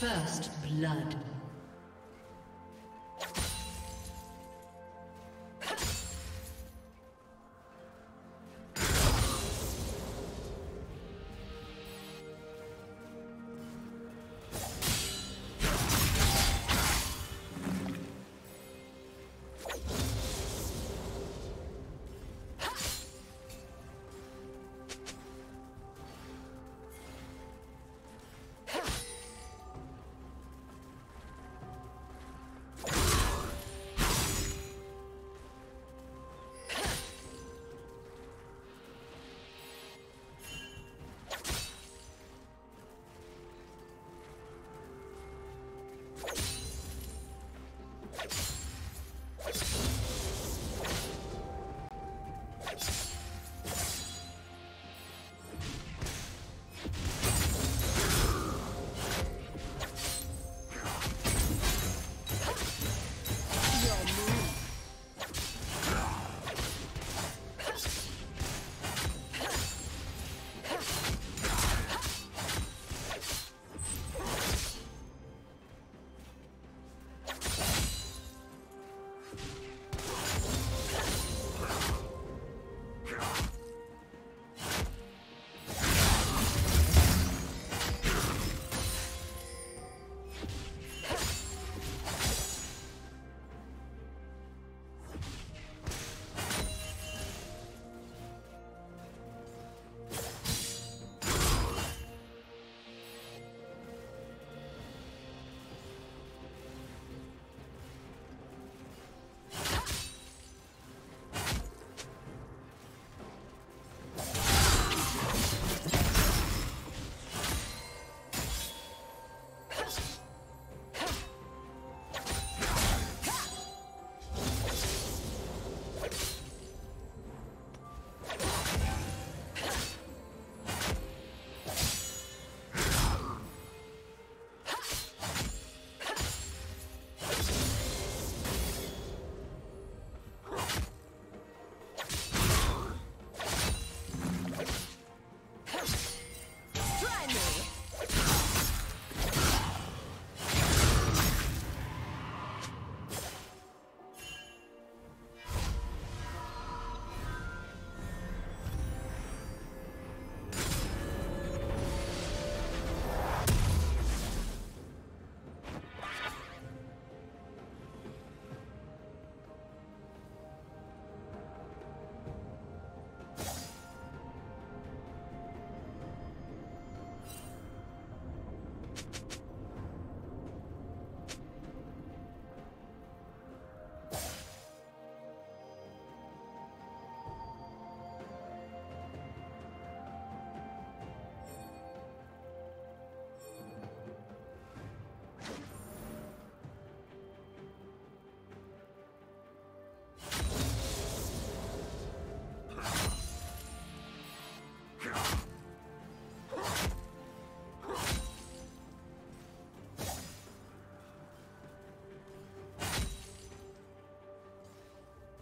First blood.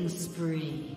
Killing spree.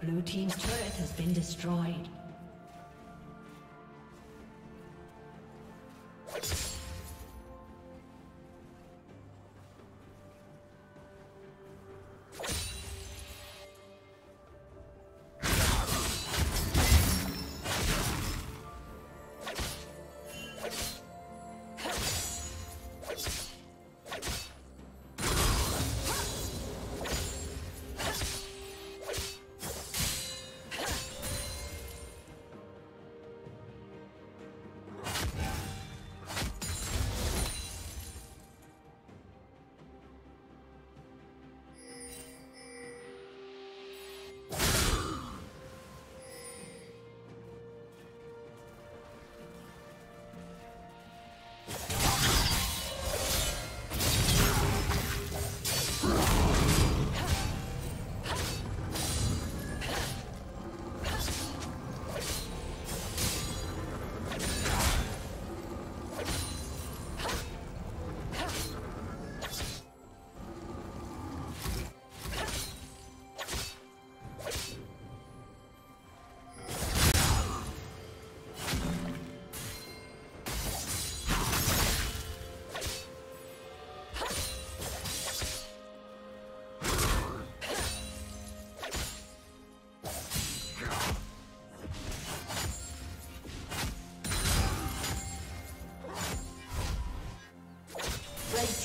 Blue team's turret has been destroyed. The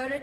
Turret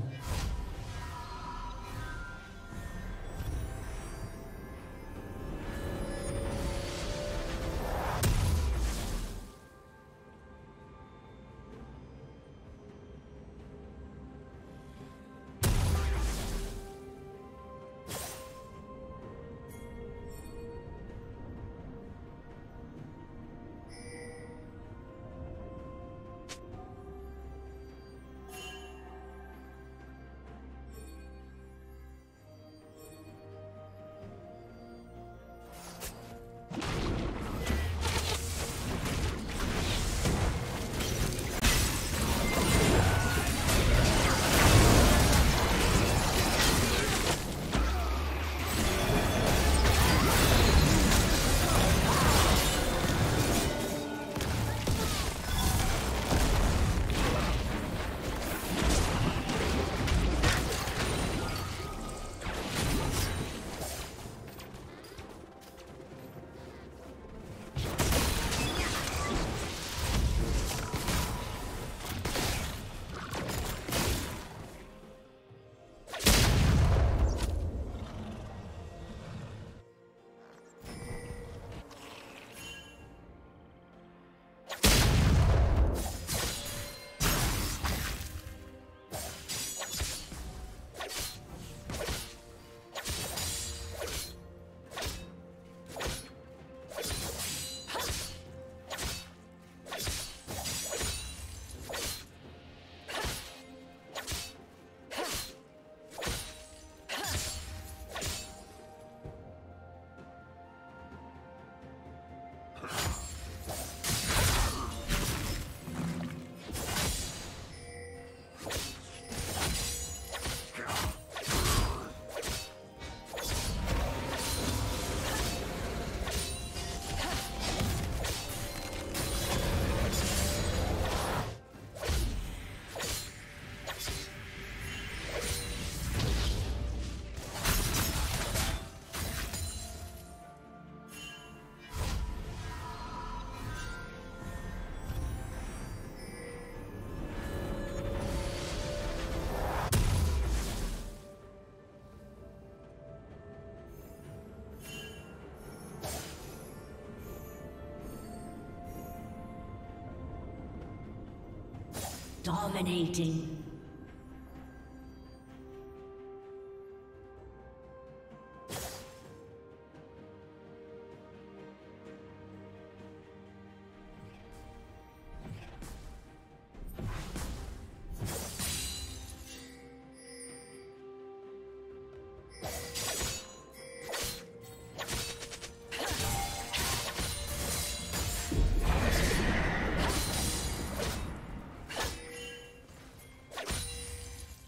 Dominating.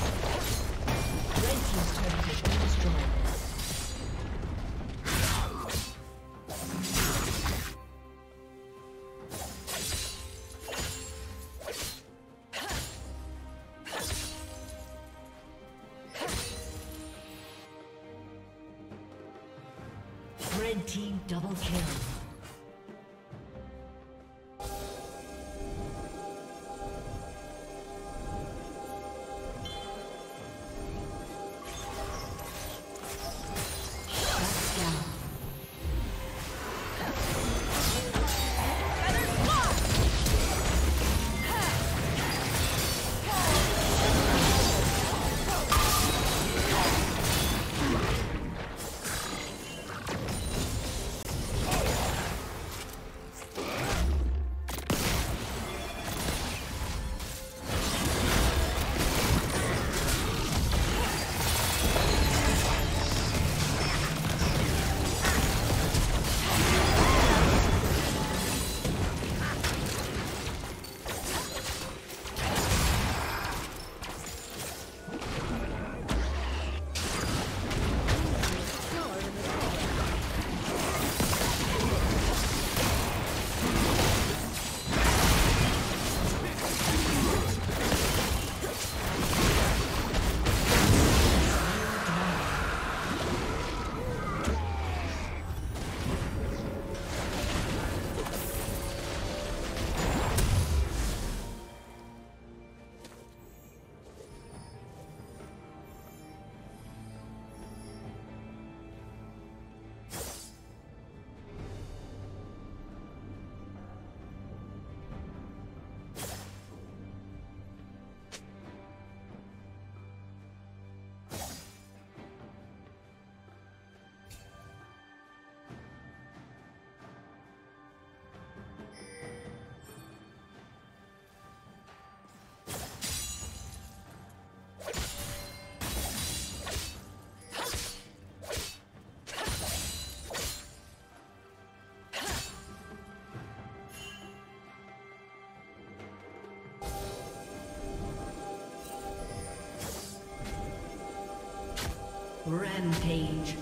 Red team's turret has been destroyed. Rampage.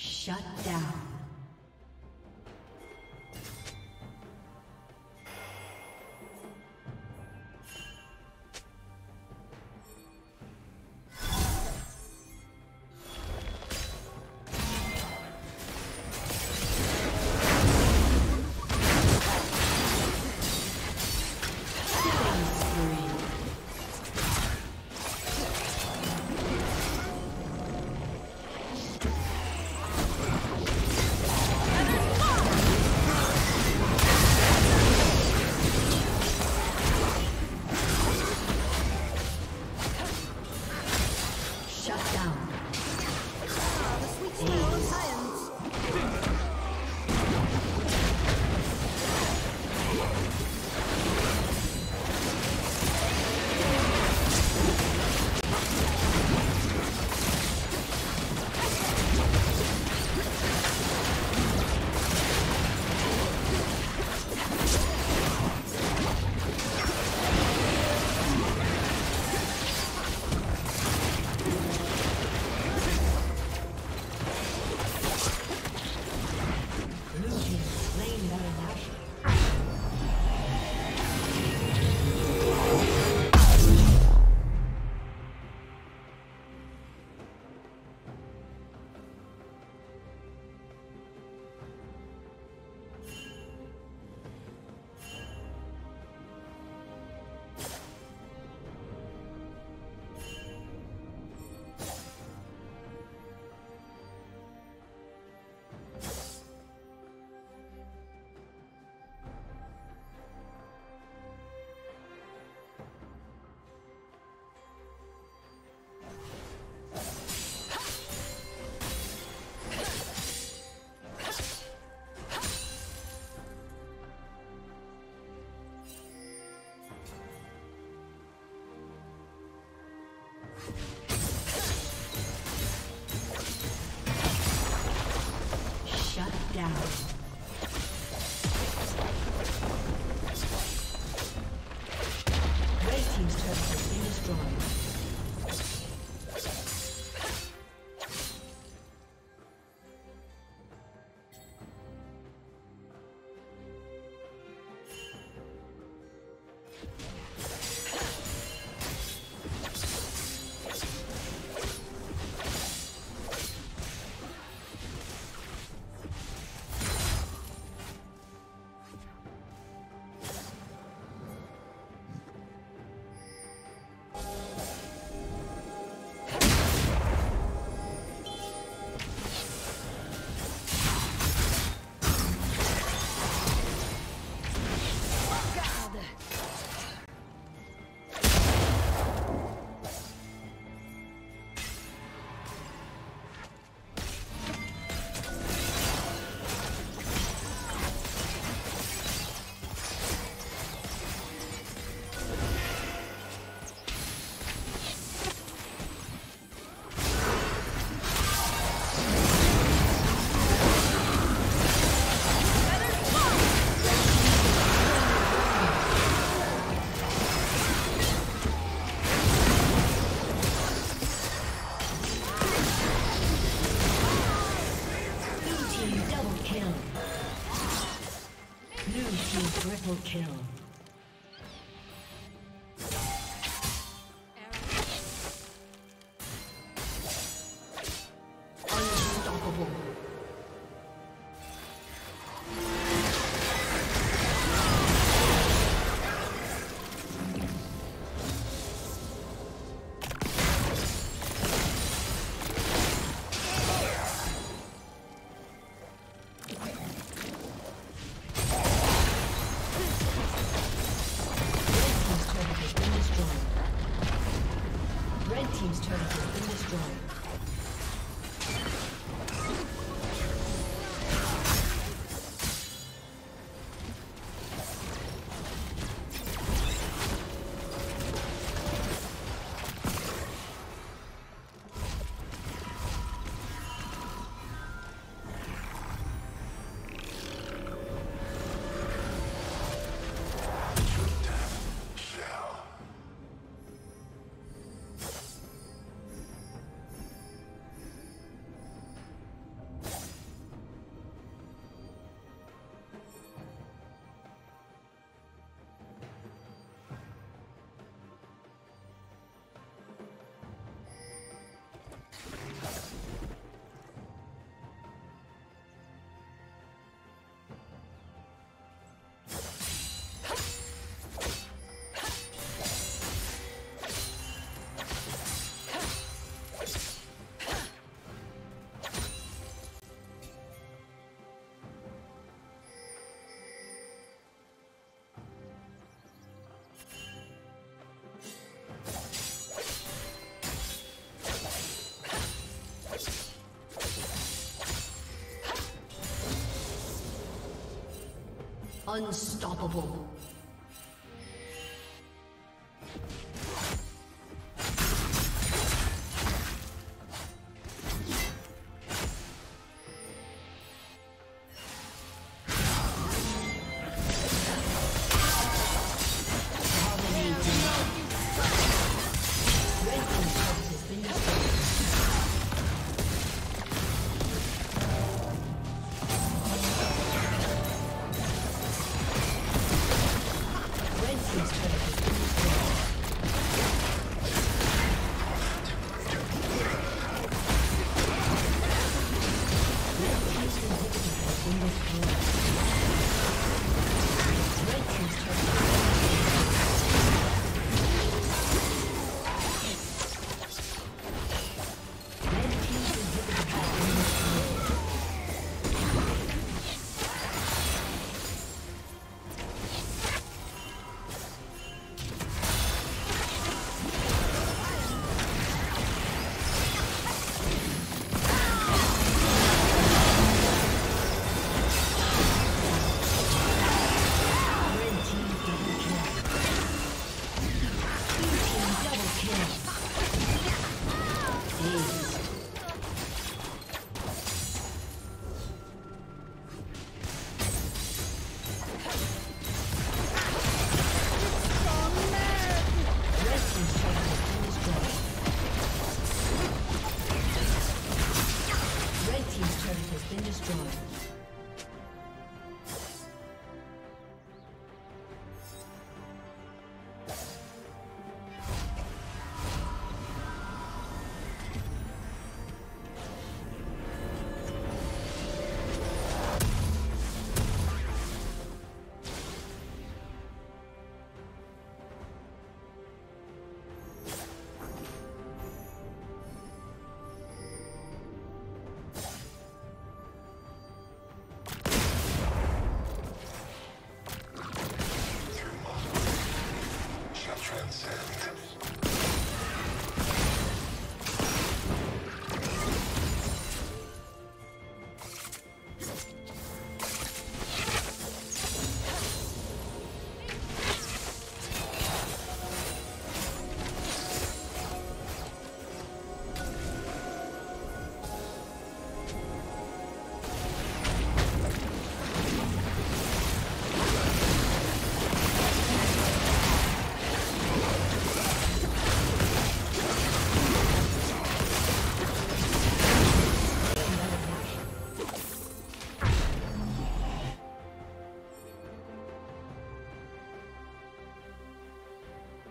Shut down. Yeah. Kill. Unstoppable. Unstoppable.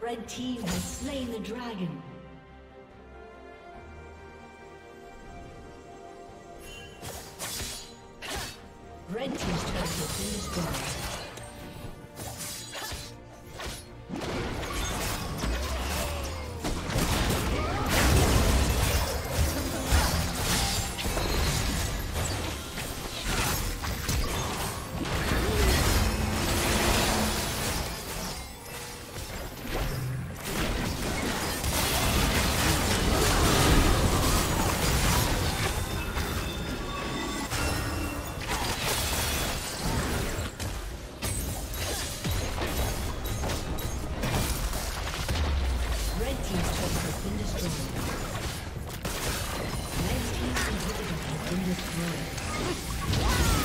Red team has slain the dragon. Red team's turret has been destroyed. Red team's inhibitor has been destroyed.